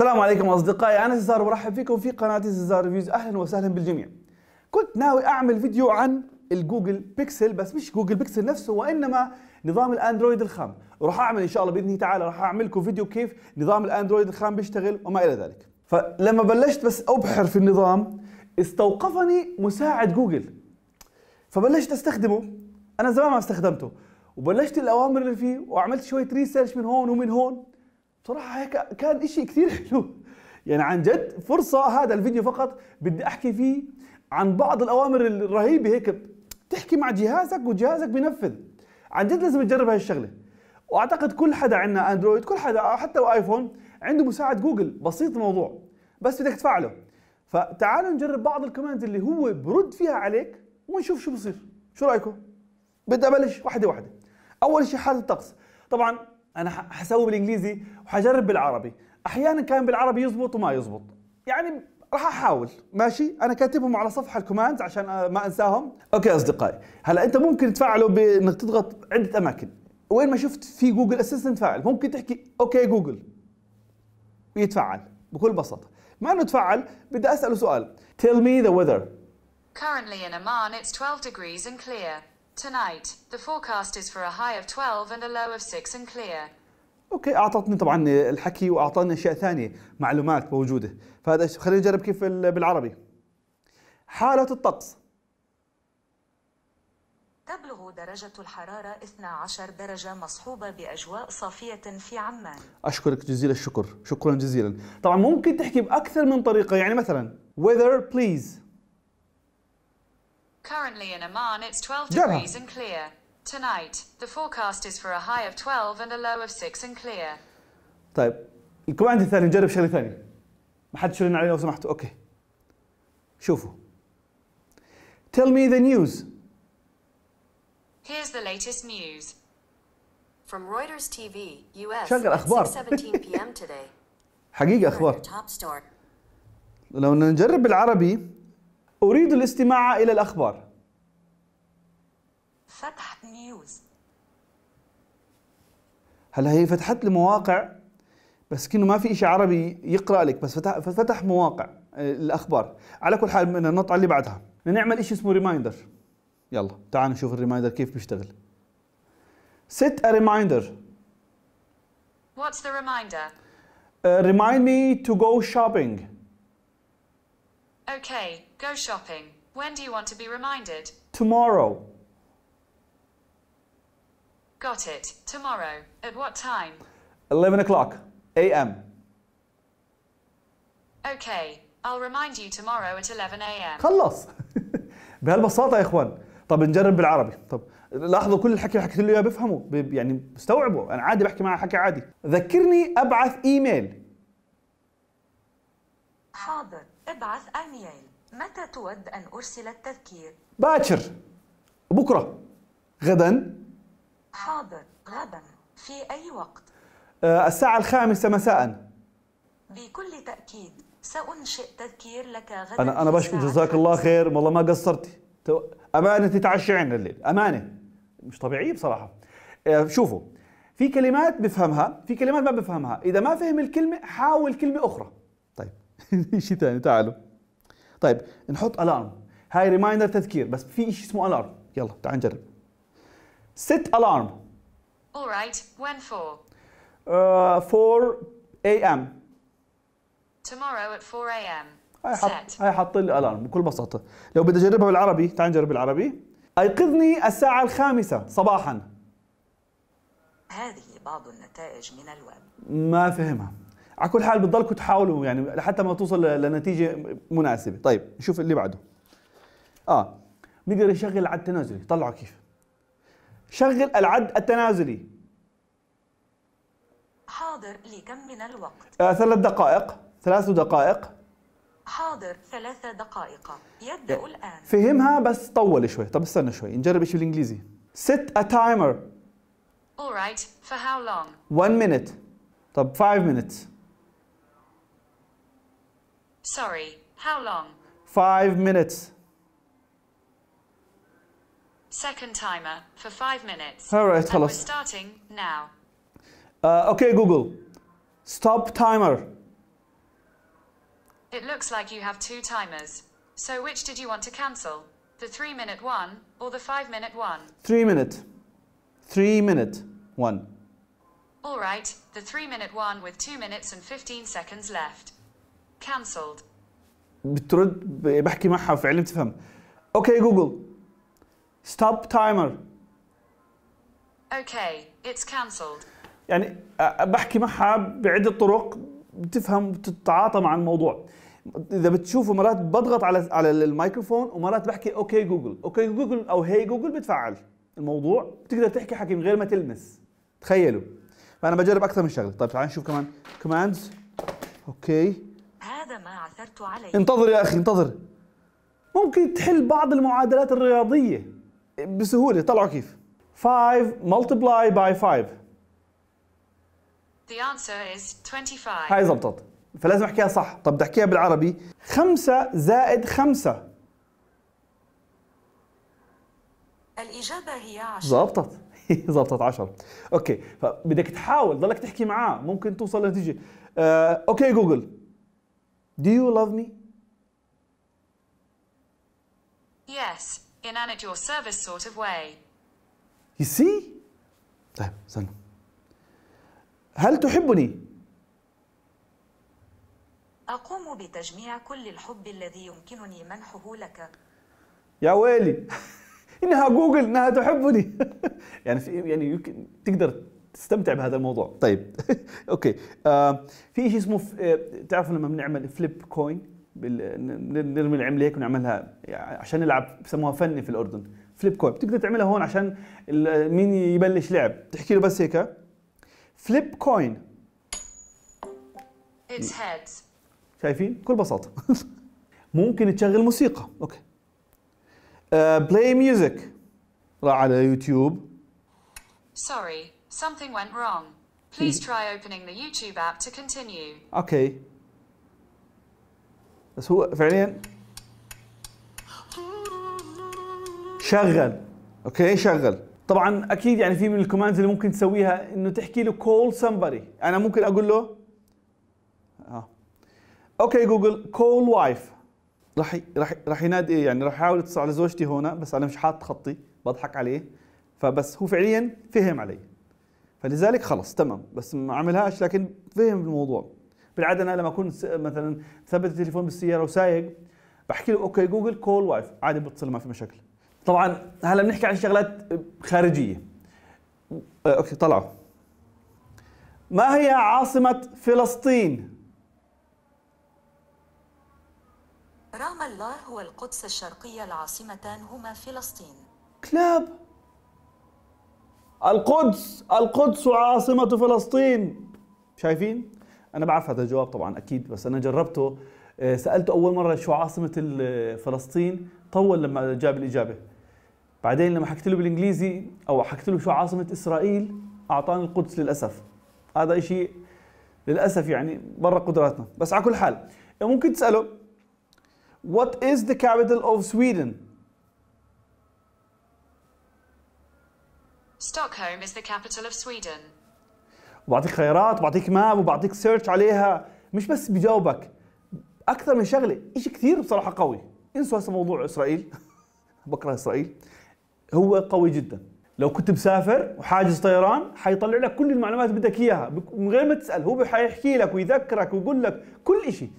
السلام عليكم أصدقائي، أنا سيزار ومرحب فيكم في قناة سيزار ريفيوز. أهلا وسهلا بالجميع. كنت ناوي أعمل فيديو عن الجوجل بيكسل، بس مش جوجل بيكسل نفسه وإنما نظام الأندرويد الخام، وراح أعمل إن شاء الله بإذنه تعالى راح أعمل لكم فيديو كيف نظام الأندرويد الخام بيشتغل وما إلى ذلك. فلما بلشت بس أبحر في النظام استوقفني مساعد جوجل، فبلشت أستخدمه. أنا زمان ما استخدمته وبلشت الأوامر اللي فيه وعملت شوية ريسيرش من هون ومن هون. صراحة هيك كان إشي كثير حلو، يعني عن جد فرصة. هذا الفيديو فقط بدي أحكي فيه عن بعض الأوامر الرهيبة، هيك تحكي مع جهازك وجهازك بينفذ. عن جد لازم تجرب هاي الشغلة، وأعتقد كل حدا عندنا أندرويد، كل حدا حتى الآيفون عنده مساعد جوجل. بسيط الموضوع، بس بدك تفعله. فتعالوا نجرب بعض الكومنت اللي هو برد فيها عليك ونشوف شو بصير. شو رأيكم؟ بدي أبلش واحدة واحدة. أول شيء حالة الطقس. طبعا أنا حسوي بالإنجليزي وحجرب بالعربي، أحيانا كان بالعربي يزبط وما يزبط، يعني راح أحاول. ماشي، أنا كاتبهم على صفحة الكوماندز عشان ما أنساهم. أوكي أصدقائي، هلا أنت ممكن تفعله بإنك تضغط عدة أماكن. وين ما شفت في جوجل أسيستنت فاعل، ممكن تحكي أوكي جوجل ويتفعل بكل بساطة. ما إنه تفعل، بدي أسأله سؤال. Tell me the weather. Currently in Amman it's 12 degrees and clear. Tonight, the forecast is for a high of 12 and a low of 6 and clear. اوكي، اعطتني طبعا الحكي واعطاني اشياء ثانيه، معلومات موجوده. فهذا خلينا نجرب كيف بالعربي. حاله الطقس. تبلغ درجه الحراره 12 درجه مصحوبه باجواء صافيه في عمان. اشكرك جزيل الشكر، شكرا جزيلا. طبعا ممكن تحكي باكثر من طريقه، يعني مثلا weather please. Currently in Amman it's 12 degrees and clear. Tonight the forecast is for a high of 12 and a low of 6 and clear. طيب الكوماند الثاني، نجرب شغله ثانيه. ما حد يشيلنا عليه لو سمحتوا. اوكي شوفوا. Tell me the news. Here's the latest news from Reuters TV US. شغل اخبار 17 PM today. حقيقه اخبار. لو نجرب بالعربي. أريد الاستماع إلى الأخبار. فتحت نيوز. هلا هي فتحت لي مواقع، بس كأنه ما في شيء عربي يقرأ لك، بس فتح مواقع الأخبار. على كل حال بدنا نطلع اللي بعدها، نعمل شيء اسمه ريمايندر. يلا تعالوا نشوف الريمايندر كيف بيشتغل. Set a reminder. What's the reminder? Remind me to go shopping. Okay, go shopping. When do you want to be reminded? Tomorrow. Got it. Tomorrow. At what time? 11:00 AM. Okay, I'll remind you tomorrow at 11 AM. خلص. بهالبساطة يا إخوان. طب نجرب بالعربي. طب لاحظوا كل الحكي اللي حكيت له إياه بفهموا، يعني بستوعبوا. أنا عادي بحكي معه حكي عادي. ذكرني أبعث إيميل. حاضر. ابعث ايميل. متى تود ان ارسل التذكير؟ باكر، بكره، غدا. حاضر، غدا، في اي وقت؟ الساعه 5:00 مساء. بكل تاكيد سانشئ تذكير لك غدا. انا بشكر، جزاك الله خير، والله ما قصرتي. امانه تتعشى عنا الليل، امانه مش طبيعيه بصراحه. شوفوا، في كلمات بفهمها، في كلمات ما بفهمها. اذا ما فهم الكلمه حاول كلمه اخرى. شيء ثاني، تعالوا. طيب نحط الارم. هاي ريمايندر تذكير، بس في شيء اسمه الارم. يلا تعال نجرب. set alarm. all right, when for? 4 AM. tomorrow at 4 AM. هاي حط لي الارم بكل بساطه. لو بدي اجربها بالعربي، تعال نجرب بالعربي. ايقظني الساعه 5:00 صباحا. هذه بعض النتائج من الويب. ما فهمها. على كل حال بتضلكم تحاولوا يعني لحتى ما توصل لنتيجه مناسبه. طيب نشوف اللي بعده. بنقدر نشغل العد التنازلي. طلعوا كيف. شغل العد التنازلي. حاضر، لكم من الوقت؟ 3 دقائق. 3 دقائق. حاضر، 3 دقائق يبدأ الآن. فهمها بس طول شوي. طب استنى شوي نجرب شيء بالانجليزي. set a timer. all right, for how long? 1 minute. طب 5 minutes. Sorry, how long? 5 minutes. Second timer for 5 minutes. All right, خلاص. We're starting now. Okay, Google. Stop timer. It looks like you have two timers. So which did you want to cancel? The 3-minute one or the 5-minute one? 3 minute. 3 minute one. All right, the 3-minute one with 2 minutes and 15 seconds left. Cancelled. بترد بحكي معها وفعلا بتفهم. Okay Google. Stop timer. Okay, it's cancelled. يعني بحكي معها بعدة طرق بتفهم وبتتعاطى مع الموضوع. إذا بتشوفوا مرات بضغط على الميكروفون ومرات بحكي أوكي جوجل، أوكي جوجل أو هي جوجل بتفعل الموضوع، بتقدر تحكي حكي من غير ما تلمس. تخيلوا. فأنا بجرب أكثر من شغلة. طيب تعالوا نشوف كمان كوماندز. أوكي. هذا ما عثرت عليه. انتظر يا أخي انتظر. ممكن تحل بعض المعادلات الرياضية بسهولة، طلعوا كيف. 5 multiply by 5. The answer is 25. هاي زبطت. فلازم احكيها صح. طب بدي احكيها بالعربي. 5 زائد 5. الإجابة هي 10. زبطت. زبطت 10. اوكي، فبدك تحاول ضلك تحكي معاه ممكن توصل لنتيجة. اوكي جوجل. Do you love me? Yes, in an at your service sort of way. You see? طيب استنى. هل تحبني؟ أقوم بتجميع كل الحب الذي يمكنني منحه لك. يا ويلي إنها جوجل إنها تحبني. يعني في يمكن تقدر تستمتع بهذا الموضوع. طيب أوكي. في شيء اسمه تعرفوا لما بنعمل فليب كوين نرمي العملة هيك ونعملها عشان نلعب، بسموها فن في الأردن فليب كوين. بتقدر تعملها هون عشان مين يبلش لعب تحكي له بس هيك فليب كوين. It's heads. شايفين؟ بكل بساطة. ممكن تشغل موسيقى، اوكي. بلاي ميوزك. راح على يوتيوب. Sorry, something went wrong. Please try opening the YouTube app to continue. اوكي. بس هو فعليا شغل، اوكي شغل. طبعا اكيد يعني في من الكوماندز اللي ممكن تسويها انه تحكي له call somebody. انا ممكن اقول له اوكي جوجل كول وايف. راح ينادي يعني راح احاول اتصل على زوجتي هنا، بس انا مش حاط خطي بضحك عليه، فبس هو فعليا فهم علي، فلذلك خلص تمام. بس ما عملهاش لكن فهم الموضوع. بالعاده انا لما اكون مثلا ثبت التليفون بالسياره وسايق بحكي له اوكي جوجل كول وايف عادي بتصل ما في مشاكل. طبعا هلا بنحكي عن شغلات خارجيه. اوكي طلعوا. ما هي عاصمة فلسطين؟ رام الله والقدس الشرقية العاصمتان هما فلسطين. كلاب. القدس. القدس عاصمة فلسطين. شايفين؟ أنا بعرف هذا الجواب طبعاً أكيد، بس أنا جربته سألته أول مرة شو عاصمة فلسطين، طول لما جاب الإجابة. بعدين لما حكيت له بالإنجليزي أو حكيت له شو عاصمة إسرائيل أعطاني القدس للأسف. هذا إشي للأسف يعني برا قدراتنا، بس على كل حال ممكن تسأله What is the capital of Sweden? Stockholm is the capital of Sweden. وبعطيك خيارات وبعطيك ماب وبعطيك سيرش عليها، مش بس بجاوبك أكثر من شغلة، إشي كثير بصراحة قوي. انسوا هسه موضوع إسرائيل. بكره إسرائيل. هو قوي جدا. لو كنت مسافر وحاجز طيران حيطلع لك كل المعلومات بدك إياها من غير ما تسأل، هو حيحكي لك ويذكرك ويقول لك كل إشي.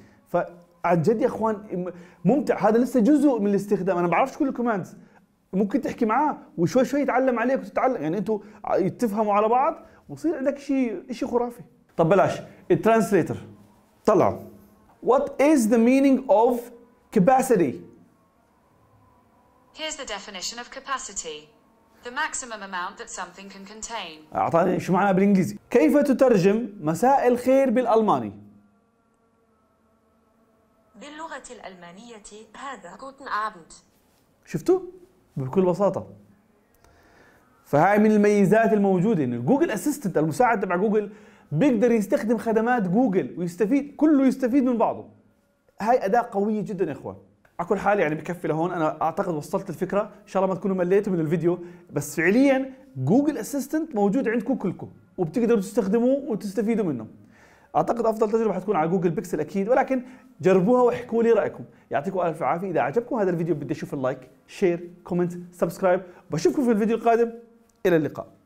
عن جد يا اخوان ممتع، هذا لسه جزء من الاستخدام. انا ما بعرفش كل الكوماندز، ممكن تحكي معاه وشوي شوي يتعلم عليك وتتعلم، يعني انتم تفهموا على بعض ويصير عندك شيء خرافي. طب بلاش الترانسليتر. طلعوا. What is the meaning of capacity? Here's the definition of capacity. The maximum amount that something can contain. اعطاني شو معناها بالانجليزي. كيف تترجم مساء الخير بالالماني؟ باللغة الألمانية هذا غوتن أبند. شفتوا؟ بكل بساطة. فهاي من الميزات الموجودة إن الجوجل أسيستنت المساعد تبع جوجل بيقدر يستخدم خدمات جوجل ويستفيد، كله يستفيد من بعضه. هاي أداة قوية جدا يا إخوان. على كل حال يعني بكفي لهون، أنا أعتقد وصلت الفكرة، إن شاء الله ما تكونوا مليتوا من الفيديو، بس فعليا جوجل أسيستنت موجود عندكم كلكم وبتقدروا تستخدموه وتستفيدوا منه. اعتقد افضل تجربه حتكون على جوجل بيكسل اكيد، ولكن جربوها واحكوا لي رايكم. يعطيكم الف عافيه. اذا عجبكم هذا الفيديو بدي اشوف اللايك، شير، كومنت، سبسكرايب. بشوفكم في الفيديو القادم. الى اللقاء.